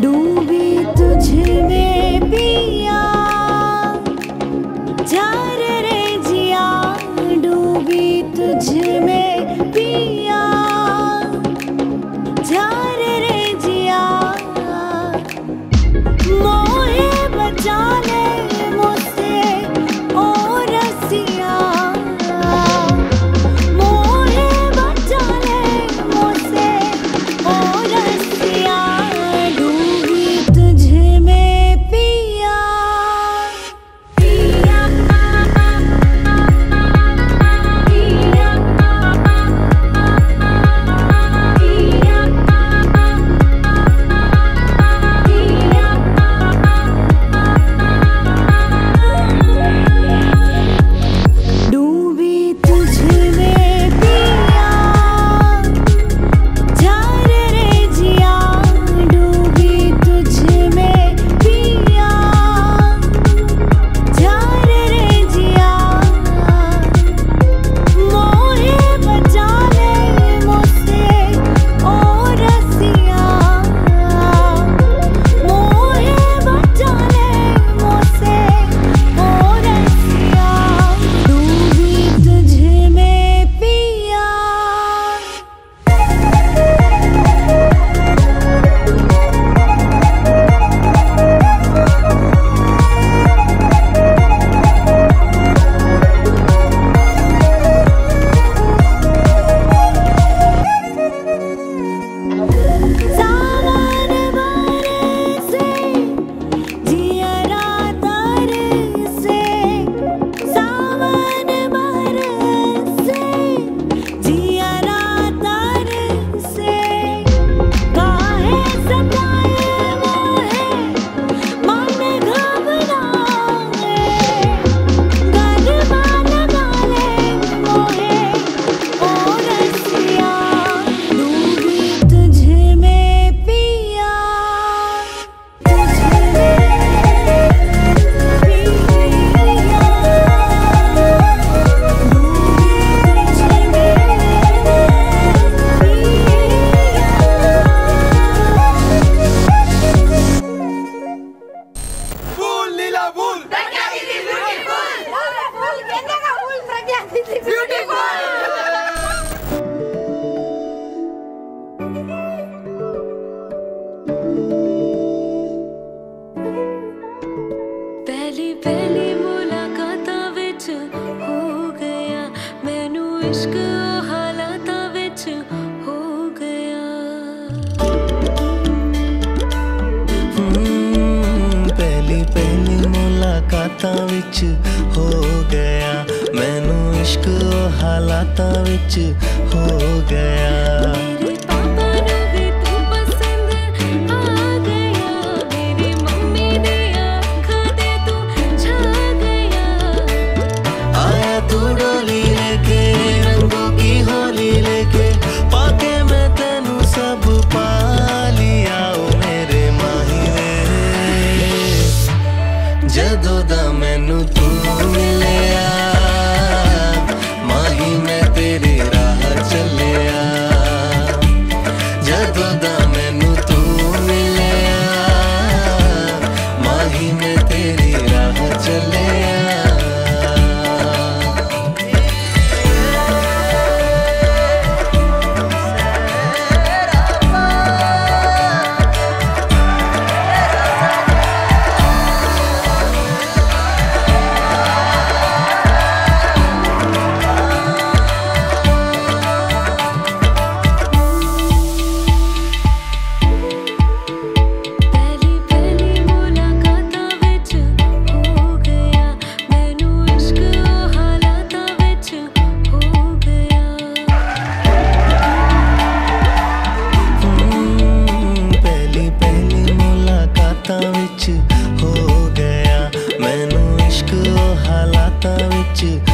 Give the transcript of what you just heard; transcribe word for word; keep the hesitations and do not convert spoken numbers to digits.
डूबी तुझे में पिया जार रे जिया, डूबी तुझे में पिया जार रे जिया। मोहे बचा ले मुझसे और रसिया, मोहे बचा ले मुझसे और रसिया। डूबी तुझे में पिया पिया पहली पहली मुलाकात विच हो गया मैनू इश्क, हालात विच हो गया। पहली पहली मुलाकात विच हो गया मैनू इश्क, हालात विच हो गया। जदों दा मैनू तू मिलिया माही मैं तेरी राह चलिया, जदों दा मैनू तू मिलिया माही मैं तेरी राह चलिया। हो गया मैनू इश्क, हालात विच।